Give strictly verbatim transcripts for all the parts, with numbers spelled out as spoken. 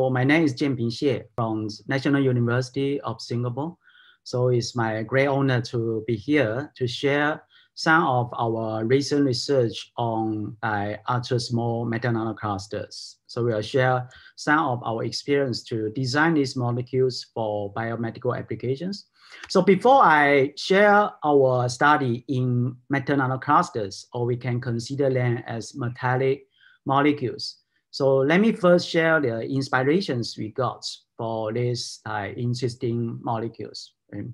Well, my name is Jianping Xie from National University of Singapore. So it's my great honor to be here to share some of our recent research on uh, ultra-small metal nanoclusters. So we'll share some of our experience to design these molecules for biomedical applications. So before I share our study in metal nanoclusters, or we can consider them as metallic molecules, so let me first share the inspirations we got for these uh, interesting molecules. Okay.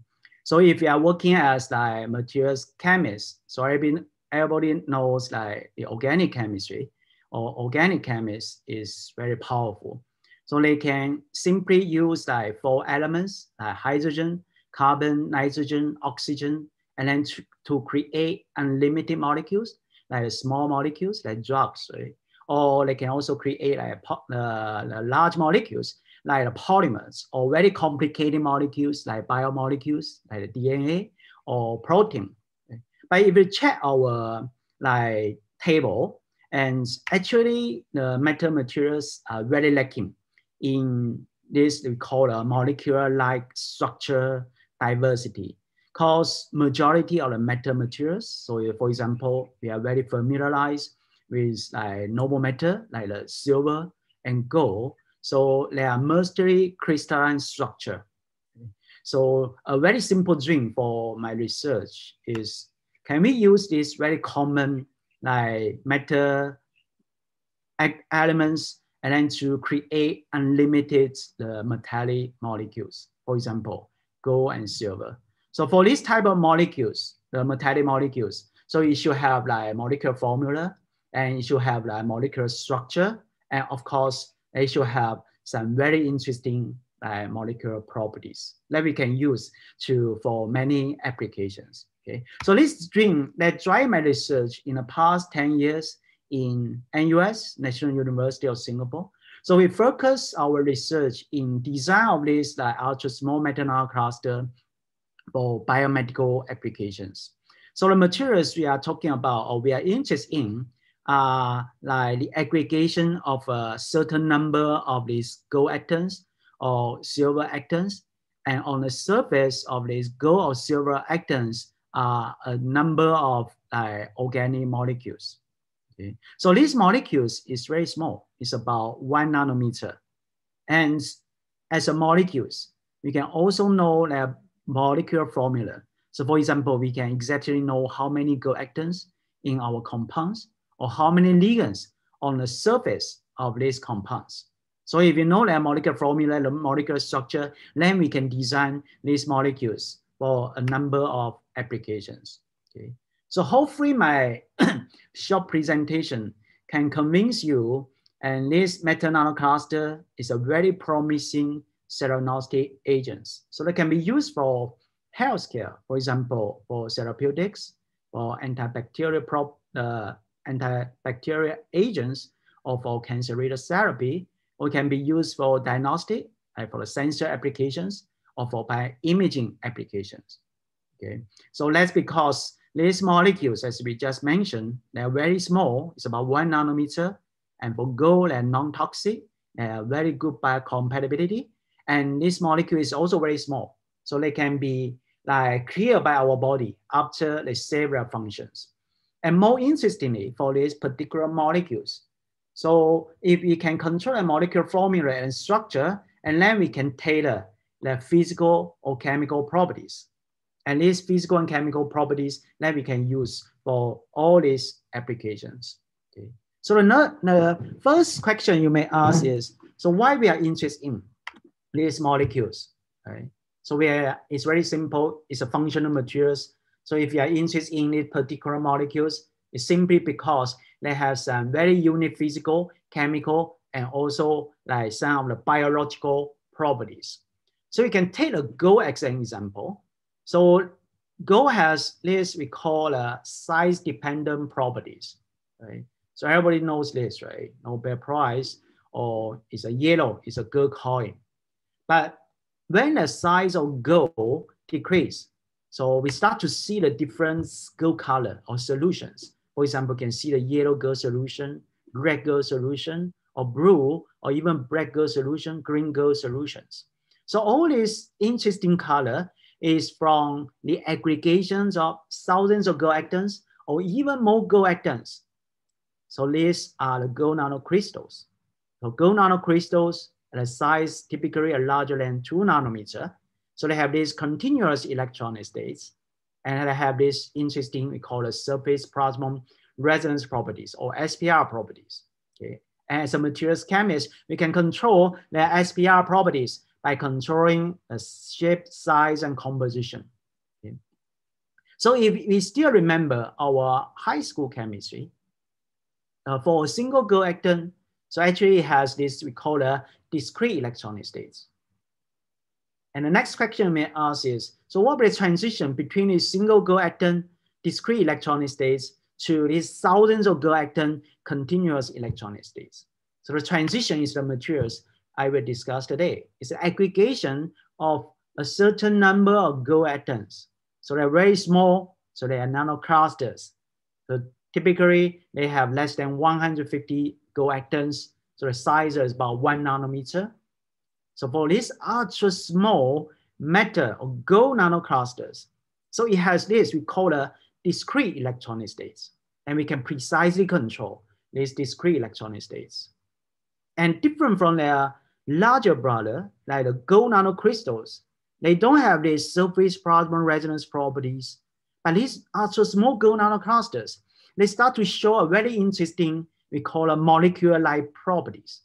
So if you are working as like materials chemist, so everybody knows like the organic chemistry or organic chemist is very powerful. So they can simply use like four elements, like hydrogen, carbon, nitrogen, oxygen, and then to, to create unlimited molecules, like small molecules, like drugs, right? Or they can also create like uh, large molecules like polymers or very complicated molecules like biomolecules like D N A or protein. Okay. But if you check our like table, and actually the metal materials are very lacking in this we call a molecular-like structure diversity, cause majority of the metal materials. So for example, we are very familiarized with like noble metal, like the silver and gold. So they are mostly crystalline structure. Okay. So a very simple dream for my research is, can we use this very common like metal elements and then to create unlimited the metallic molecules, for example, gold and silver. So for this type of molecules, the metallic molecules, so you should have like molecular formula, and it should have like molecular structure, and of course, it should have some very interesting uh, molecular properties that we can use to for many applications. Okay, so this dream that drive my research in the past ten years in N U S, National University of Singapore. So we focus our research in design of this like ultra small metal nanocluster for biomedical applications. So the materials we are talking about or we are interested in are uh, like the aggregation of a certain number of these gold atoms or silver atoms. And on the surface of these gold or silver atoms are a number of uh, organic molecules. Okay. So these molecules is very small. It's about one nanometer. And as a molecules, we can also know their molecular formula. So for example, we can exactly know how many gold atoms in our compounds, or how many ligands on the surface of these compounds. So if you know their molecular formula, the molecular structure, then we can design these molecules for a number of applications. Okay. So hopefully my short presentation can convince you, and this metal nanocluster is a very promising theranostic agent. So that can be used for healthcare, for example, for therapeutics, for antibacterial prop, uh, antibacterial agents or for cancer radiotherapy, or can be used for diagnostic, like for the sensor applications, or for bioimaging applications. Okay, so that's because these molecules, as we just mentioned, they're very small, it's about one nanometer, and for gold and non-toxic, they have very good biocompatibility, and this molecule is also very small, so they can be like cleared by our body after the several functions. And more interestingly, for these particular molecules, so if we can control a molecular formula and structure, and then we can tailor the physical or chemical properties. And these physical and chemical properties that we can use for all these applications. Okay. So the, the first question you may ask is, so why we are interested in these molecules? Right? So we are, it's very simple, it's a functional materials. So if you are interested in these particular molecules, it's simply because they have some very unique physical, chemical, and also like some of the biological properties. So you can take a gold as an example. So gold has this we call uh, size-dependent properties, right? So everybody knows this, right? Nobel Prize, or it's a yellow, it's a gold coin. But when the size of gold decreases, so we start to see the different gold color or solutions. For example, you can see the yellow gold solution, red gold solution, or blue, or even black gold solution, green gold solutions. So all this interesting color is from the aggregations of thousands of gold atoms or even more gold atoms. So these are the gold nanocrystals. So gold nanocrystals at a size typically are larger than two nanometer. So they have these continuous electron states, and they have this interesting, we call it surface plasmon resonance properties or S P R properties. Okay, and as a materials chemist, we can control their S P R properties by controlling the shape, size, and composition. Okay. So if we still remember our high school chemistry, uh, for a single gold atom, so actually it has this, we call a discrete electronic states. And the next question we may ask is, so what will the transition between a single gold atom discrete electronic states to these thousands of gold atom continuous electronic states? So the transition is the materials I will discuss today. It's an aggregation of a certain number of gold atoms. So they're very small, so they are nanoclusters. So typically they have less than one hundred fifty gold atoms, so the size is about one nanometer. So for this ultra small matter or gold nanoclusters, so it has this, we call a discrete electronic states, and we can precisely control these discrete electronic states. And different from their larger brother, like the gold nanocrystals, they don't have these surface plasmon resonance properties, but these ultra small gold nanoclusters, they start to show a very interesting, we call a molecular-like properties.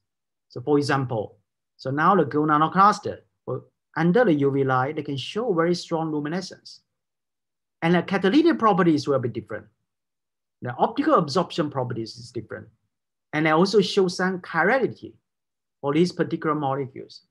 So for example, so now the gold nanocluster, well, under the U V light, they can show very strong luminescence. And the catalytic properties will be different. The optical absorption properties is different. And they also show some chirality for these particular molecules.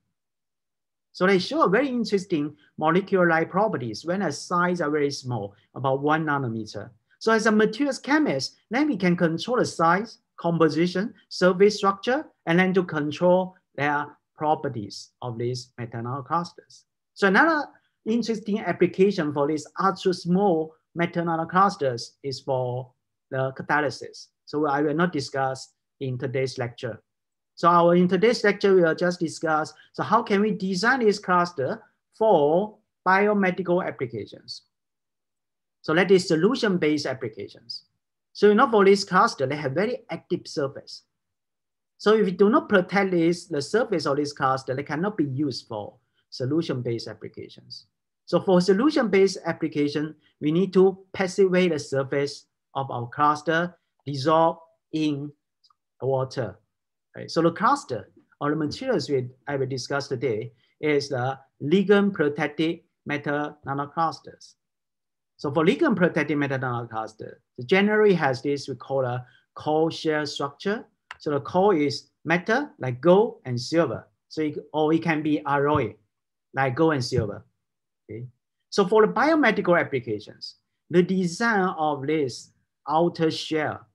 So they show very interesting molecular-like properties when the size are very small, about one nanometer. So as a materials chemist, then we can control the size, composition, surface structure, and then to control their properties of these metal nanoclusters. So another interesting application for these ultra small metal nanoclusters is for the catalysis. So I will not discuss in today's lecture. So our, in today's lecture, we will just discuss, so how can we design this cluster for biomedical applications? So that is solution-based applications. So you know for this cluster, they have very active surface. So if we do not protect this, the surface of this cluster, they cannot be used for solution-based applications. So for solution-based application, we need to passivate the surface of our cluster, dissolve in water. Right? So the cluster or the materials we, I will discuss today is the ligand-protected metal nanoclusters. So for ligand-protected metal nanocluster, the generally has this we call a core shell structure. So the core is metal like gold and silver. So it, or it can be alloy like gold and silver. Okay. So for the biomedical applications, the design of this outer shell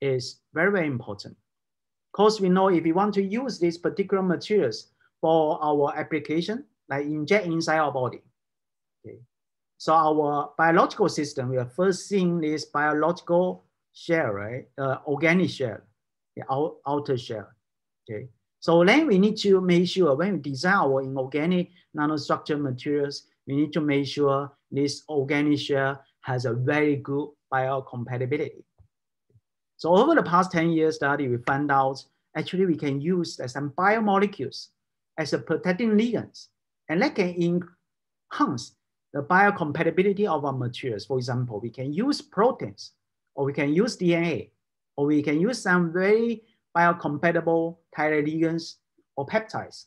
is very, very important. Of course, we know if we want to use these particular materials for our application, like inject inside our body. Okay. So our biological system, we are first seeing this biological shell, right? Uh, organic shell. The outer shell, okay? So then we need to make sure when we design our inorganic nanostructure materials, we need to make sure this organic shell has a very good biocompatibility. So over the past ten years study, we found out actually we can use some biomolecules as a protecting ligands, and that can enhance the biocompatibility of our materials. For example, we can use proteins, or we can use D N A, or we can use some very biocompatible chiral ligands or peptides,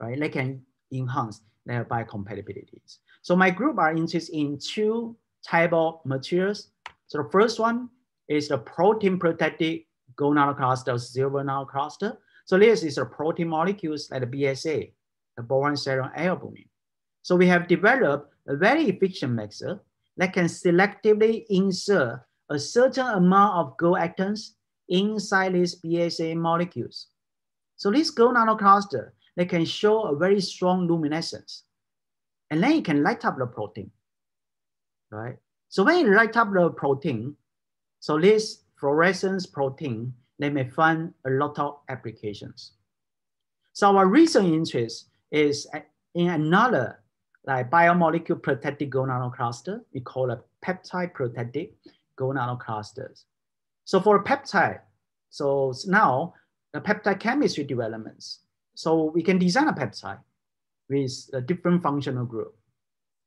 right? They can enhance their biocompatibilities. So my group are interested in two type of materials. So the first one is the protein-protected gold nanocluster, silver nanocluster. So this is the protein molecules like the B S A, the boron, serum, albumin. So we have developed a very efficient method that can selectively insert a certain amount of gold atoms inside these B S A molecules. So this gold nanocluster, they can show a very strong luminescence. And then it can light up the protein, right? So when you light up the protein, so this fluorescence protein they may find a lot of applications. So our recent interest is in another like biomolecule protected gonadal cluster. We call it peptide protected gonadal clusters. So for a peptide, so now the peptide chemistry developments. So we can design a peptide with a different functional group.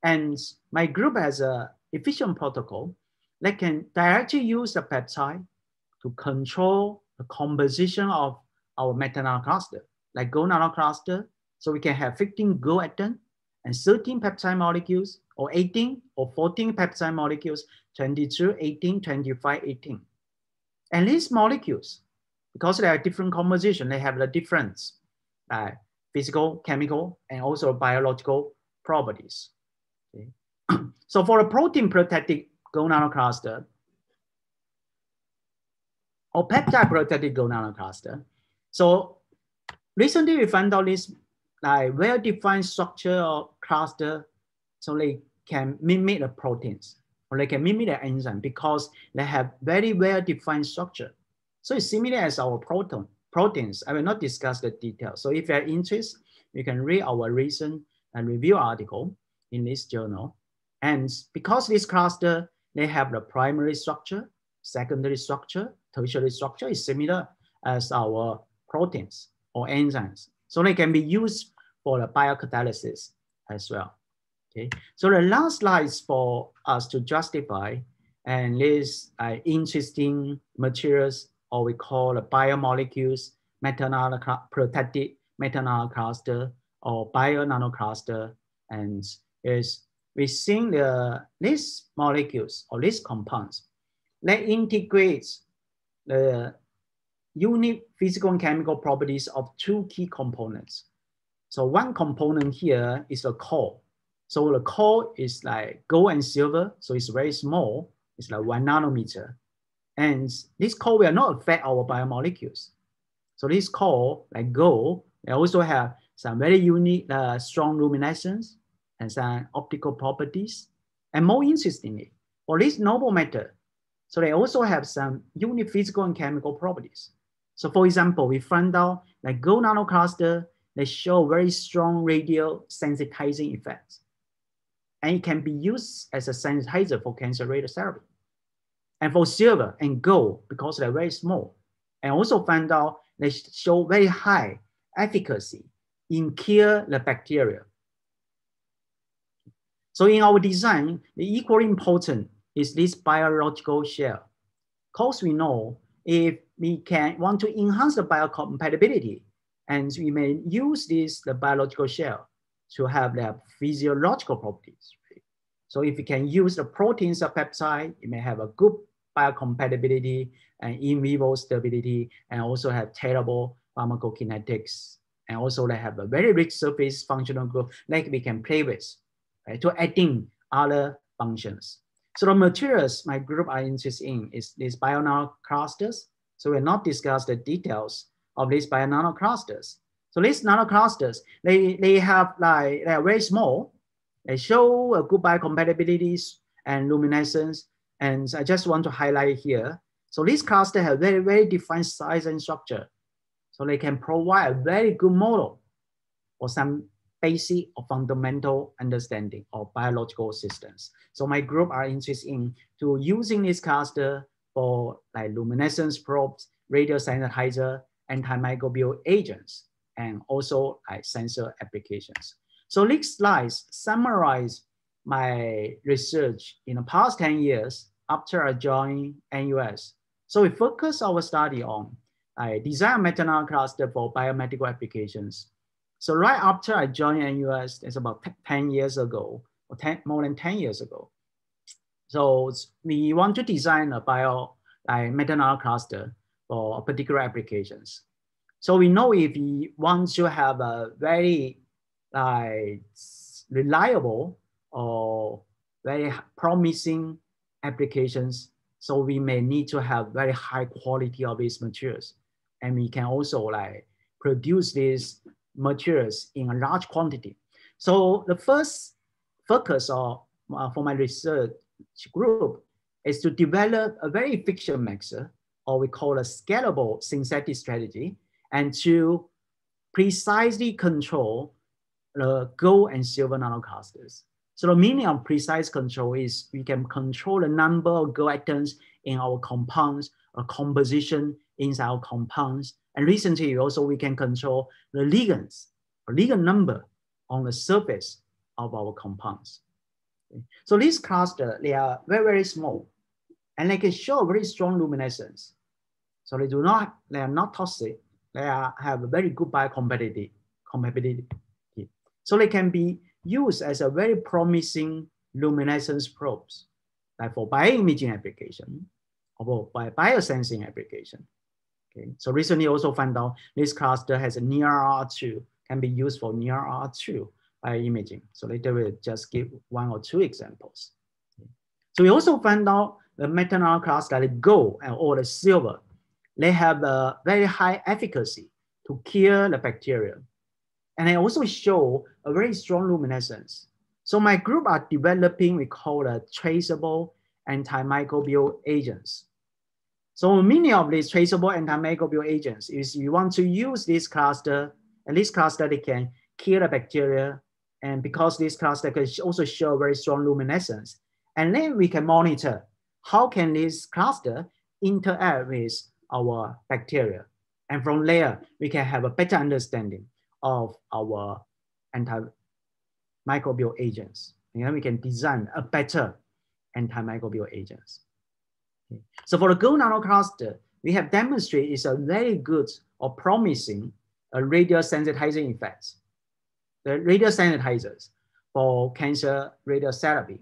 And my group has an efficient protocol that can directly use the peptide to control the composition of our metanal cluster, like gonadal cluster. So we can have fifteen go-atom and thirteen peptide molecules, or eighteen or fourteen peptide molecules, twenty-two, eighteen, twenty-five, eighteen. And these molecules, because they are different composition, they have a different uh, physical, chemical, and also biological properties. Okay. So for a protein protected gonadal cluster, or peptide protected gonadal cluster, so recently we found out this like well-defined structure or cluster, so they can mimic the proteins, or they can mimic the enzyme because they have very well-defined structure. So it's similar as our proton, proteins. I will not discuss the details. So if you are interested, you can read our recent and review article in this journal. And because this cluster, they have the primary structure, secondary structure, tertiary structure is similar as our proteins or enzymes. So they can be used for the biocatalysis as well. Okay. So the last slide is for us to justify and these uh, interesting materials, or we call the biomolecules, metanal protected metanal cluster, or bionanocluster. And is we seeing the these molecules or these compounds, they integrate the unique physical and chemical properties of two key components. So one component here is a core. So the core is like gold and silver, so it's very small. It's like one nanometer. And this core will not affect our biomolecules. So this core, like gold, they also have some very unique uh, strong luminescence and some optical properties. And more interestingly, for this noble metal, so they also have some unique physical and chemical properties. So for example, we found out that gold nanocluster, they show very strong radio sensitizing effects. And it can be used as a sensitizer for cancer radiotherapy. And for silver and gold, because they're very small, and also found out they show very high efficacy in kill the bacteria. So in our design, the equally important is this biological shell. Because we know if we can want to enhance the biocompatibility, and we may use this the biological shell to have their physiological properties. So if we can use the proteins or peptide, it may have a good biocompatibility and in vivo stability, and also have terrible pharmacokinetics. And also they have a very rich surface functional group like we can play with, right, to adding other functions. So the materials my group are interested in is these bionano clusters. So we'll not discuss the details of these bionano clusters. So these nanoclusters, they, they have like, they are very small. They show a good biocompatibilities and luminescence. And I just want to highlight here. So these clusters have very, very defined size and structure. So they can provide a very good model for some basic or fundamental understanding of biological systems. So my group are interested in to using this cluster for like luminescence probes, radio sensitizer, antimicrobial agents, and also uh, sensor applications. So these slides summarize my research in the past ten years after I joined N U S. So we focus our study on uh, design metanal cluster for biomedical applications. So right after I joined N U S, it's about ten years ago, or ten, more than ten years ago. So we want to design a bio uh, metanal cluster for particular applications. So we know if we want to have a very like, reliable or very promising applications, so we may need to have very high quality of these materials. And we can also like produce these materials in a large quantity. So the first focus of, uh, for my research group is to develop a very efficient mixer or we call a scalable synthetic strategy, and to precisely control the gold and silver nanoclusters. So the meaning of precise control is we can control the number of gold atoms in our compounds, or composition inside our compounds. And recently also we can control the ligands, or ligand number on the surface of our compounds. So these clusters, they are very, very small, and they can show very strong luminescence. So they do not, they are not toxic. They are, have a very good biocompatibility. Compatibility. So they can be used as a very promising luminescence probes, like for bioimaging application or by biosensing application. Okay. So recently also found out this cluster has a near R two, can be used for near R two bioimaging. So later we'll just give one or two examples. Okay. So we also found out the metal nanocluster, the gold or the silver, they have a very high efficacy to kill the bacteria. And they also show a very strong luminescence. So my group are developing, we call the traceable antimicrobial agents. So many of these traceable antimicrobial agents is you want to use this cluster, and this cluster they can kill the bacteria. And because this cluster can also show very strong luminescence, and then we can monitor how can this cluster interact with our bacteria. And from there, we can have a better understanding of our antimicrobial agents. And then we can design a better antimicrobial agents. Okay. So for the gold nanocluster, we have demonstrated it's a very good or promising uh, radiosensitizing effects. The radiosensitizers for cancer radiotherapy.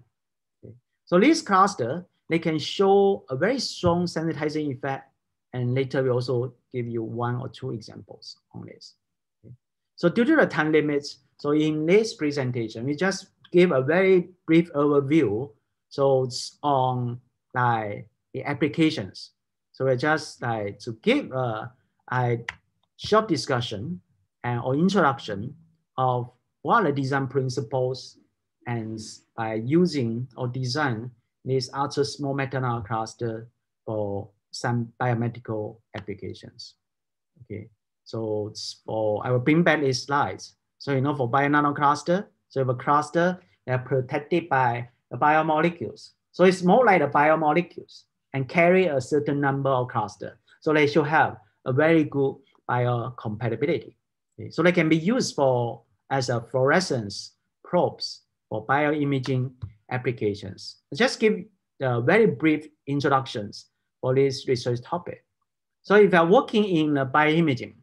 Okay. So this cluster, they can show a very strong sensitizing effect, and later we also give you one or two examples on this. So due to the time limits, so in this presentation, we just give a very brief overview. So it's on like the applications. So we're just like to give a, a short discussion and or introduction of what are the design principles and by using or design this ultra small metal nanocluster for some biomedical applications. Okay. So for, I will bring back these slides. So you know for bio-nanocluster, so you have a cluster that are protected by the biomolecules. So it's more like the biomolecules and carry a certain number of clusters. So they should have a very good biocompatibility. Okay. So they can be used for as a fluorescence probes for bioimaging applications. I'll just give the very brief introductions for this research topic. So if you are working in the bioimaging,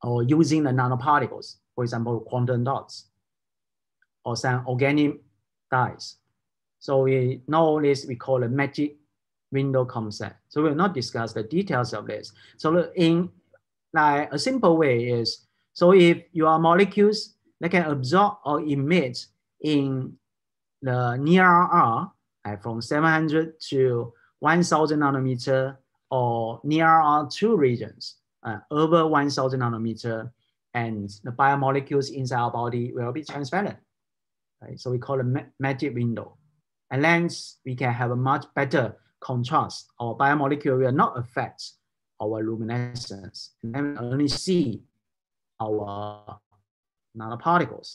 or using the nanoparticles, for example, quantum dots, or some organic dyes. So we know this, we call a magic window concept. So we'll not discuss the details of this. So in like a simple way is, so if you are molecules that can absorb or emit in the near R like from seven hundred to one thousand nanometer or near R two regions, Uh, over one thousand nanometer, and the biomolecules inside our body will be transparent. Right? So we call it ma magic window. And then we can have a much better contrast. Our biomolecule will not affect our luminescence. And then we only see our nanoparticles.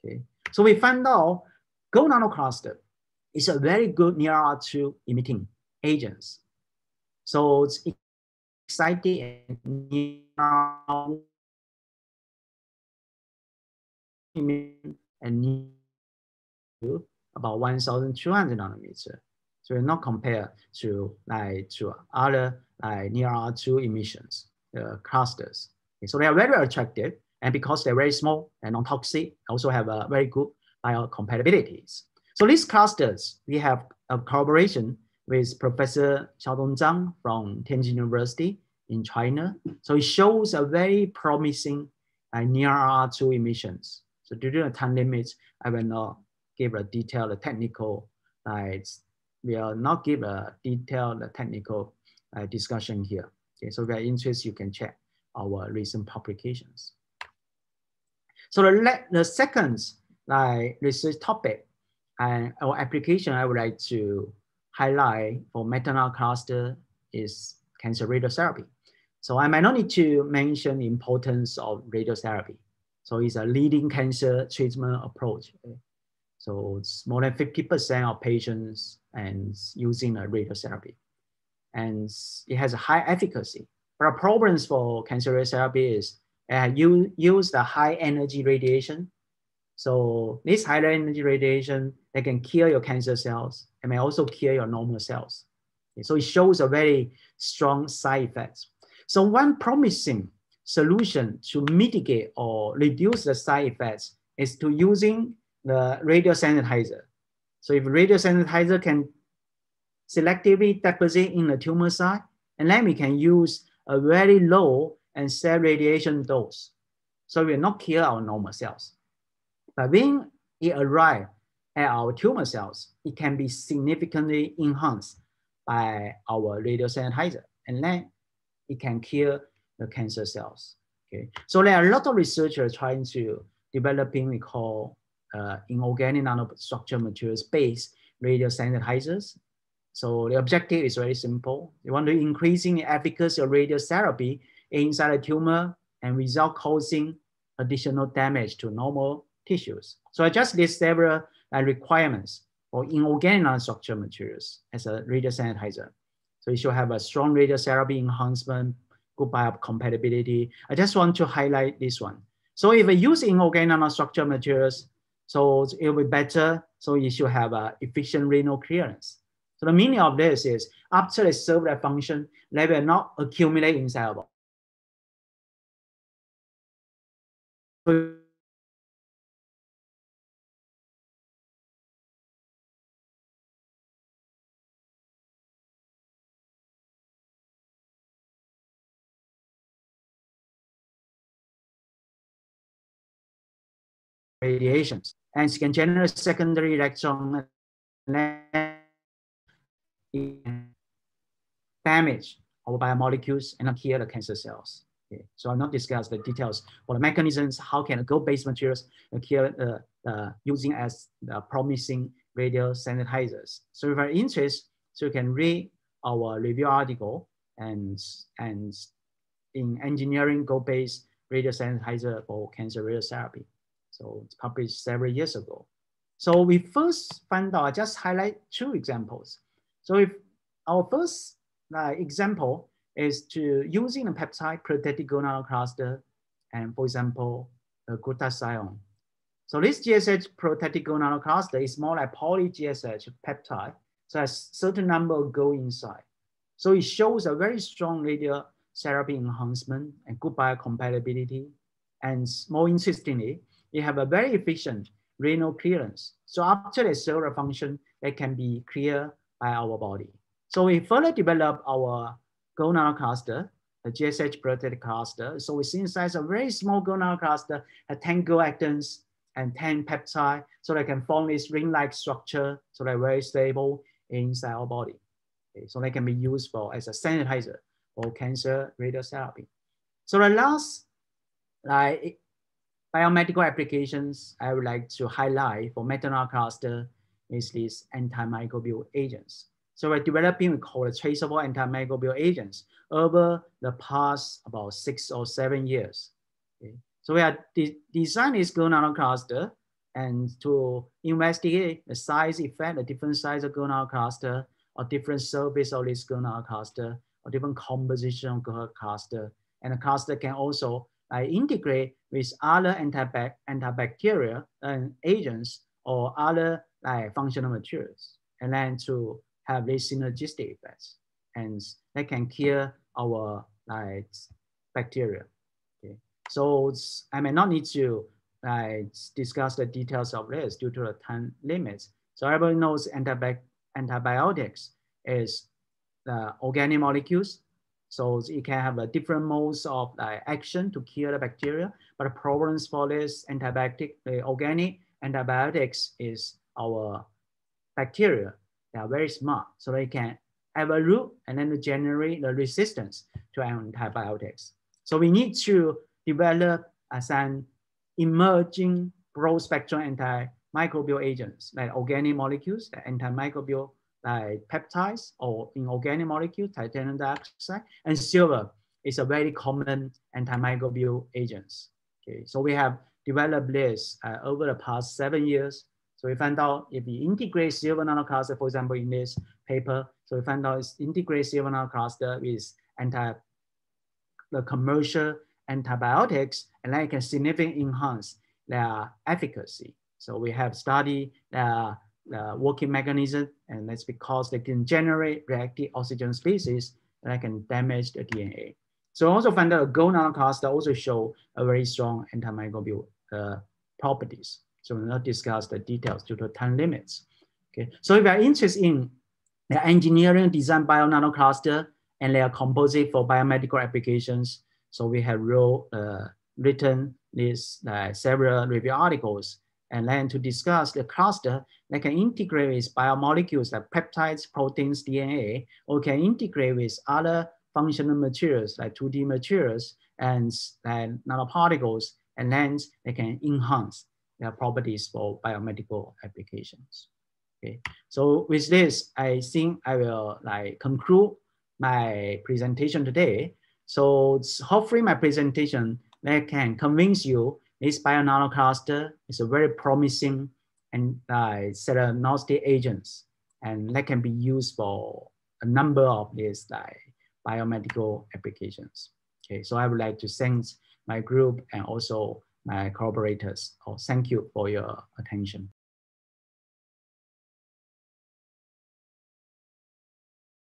Okay? So we found out gold nanocluster is a very good near R two emitting agents. So it's exciting and about one thousand two hundred nanometer. So we're not compared to like to other like near R two emissions uh, clusters. Okay, so they are very attractive, and because they're very small and non-toxic, also have a very good biocompatibilities. So these clusters, we have a collaboration with Professor Xiaodong Zhang from Tianjin University in China. So it shows a very promising uh, near R two emissions. So due to the time limits, I will not give a detailed technical, uh, we will not give a detailed technical uh, discussion here. Okay, so if you're interested, you can check our recent publications. So the, the second like, research topic and uh, our application I would like to highlight for metal nanocluster is cancer radiotherapy. So I might not need to mention the importance of radiotherapy. So it's a leading cancer treatment approach. So it's more than fifty percent of patients and using a radiotherapy. And it has a high efficacy. But the problems for cancer radiotherapy is uh, you use the high energy radiation. So this high energy radiation, they can kill your cancer cells and may also kill your normal cells. Okay, so it shows a very strong side effects. So one promising solution to mitigate or reduce the side effects is to using the radiosanitizer. So if radiosanitizer can selectively deposit in the tumor site, and then we can use a very low and cell radiation dose. So we will not kill our normal cells. But when it arrives at our tumor cells, it can be significantly enhanced by our radiosanitizer, and then it can kill the cancer cells. Okay, so there are a lot of researchers trying to developing we call uh, inorganic nanostructure materials based radiosanitizers. So the objective is very simple. You want to increase the efficacy of radiotherapy inside a tumor and without causing additional damage to normal tissues. So I just list several uh, requirements for inorganic nanostructure materials as a radiosanitizer. So you should have a strong radiotherapy enhancement, good biocompatibility. I just want to highlight this one. So if we use inorganic nanostructure materials, so it will be better. So you should have a efficient renal clearance. So the meaning of this is after they serve their function, they will not accumulate inside our body. Radiations, and it can generate secondary electron damage our biomolecules and kill the cancer cells. Okay. So I'll not discuss the details for the mechanisms, how can gold-based materials kill uh, uh, using as uh, promising radiosanitizers. So if you're interested, so you can read our review article and, and in engineering gold-based radiosanitizer for cancer radiotherapy. So it's published several years ago. So we first found out, I just highlight two examples. So if our first uh, example is to using a peptide protectical nanocluster and for example, uh, glutathione. So this G S H protectical nanocluster is more like poly G S H peptide. So a certain number go inside. So it shows a very strong radiotherapy enhancement and good biocompatibility. And more interestingly, you have a very efficient renal clearance. So after the cellular function, they can be cleared by our body. So we further develop our gold nanocluster, the G S H protected cluster. So it's inside a very small gold nanocluster, a ten gold actins and ten peptides, so they can form this ring-like structure, so they're very stable inside our body. Okay, so they can be used for as a sanitizer for cancer radiotherapy. So the last, like, biomedical applications I would like to highlight for metal nanocluster is these antimicrobial agents. So we're developing, we call it traceable antimicrobial agents over the past about six or seven years. Okay. So we are de designing this gold nanocluster and to investigate the size effect, the different size of gold nanocluster or different surface of this gold nanocluster or different composition of gold nanocluster. And the cluster can also I integrate with other antibac antibacterial and agents or other like, functional materials, and then to have these synergistic effects, and they can kill our like, bacteria. Okay. So I may not need to like, discuss the details of this due to the time limits. So everybody knows antibi antibiotics is the organic molecules. So it can have a different modes of uh, action to kill the bacteria, but the problems for this antibiotic, the organic antibiotics is our bacteria. They are very smart, so they can evolve and then generate the resistance to antibiotics. So we need to develop as an emerging broad spectrum antimicrobial agents, like organic molecules, the antimicrobial like peptides or inorganic molecule, titanium dioxide, and silver is a very common antimicrobial agents. Okay, so we have developed this uh, over the past seven years. So we found out if we integrate silver nanocluster, for example, in this paper, so we found out it's integrate silver nanocluster with anti, the commercial antibiotics, and that can significantly enhance their efficacy. So we have studied the, the working mechanism, and that's because they can generate reactive oxygen species that can damage the D N A. So also found out gold nanocluster also show a very strong antimicrobial uh, properties. So we'll not discuss the details due to time limits. Okay, so if you are interested in the engineering design bio nanocluster and their composite for biomedical applications, so we have wrote, uh, written this uh, several review articles, and then to discuss the cluster that can integrate with biomolecules like peptides, proteins, D N A, or can integrate with other functional materials like two D materials and, and nanoparticles, and then they can enhance their properties for biomedical applications. Okay, so with this, I think I will like conclude my presentation today. So hopefully my presentation that can convince you this bio nanocluster is a very promising and uh, theranostic agents, and that can be used for a number of these like biomedical applications. Okay, so I would like to thank my group and also my collaborators. Oh, thank you for your attention.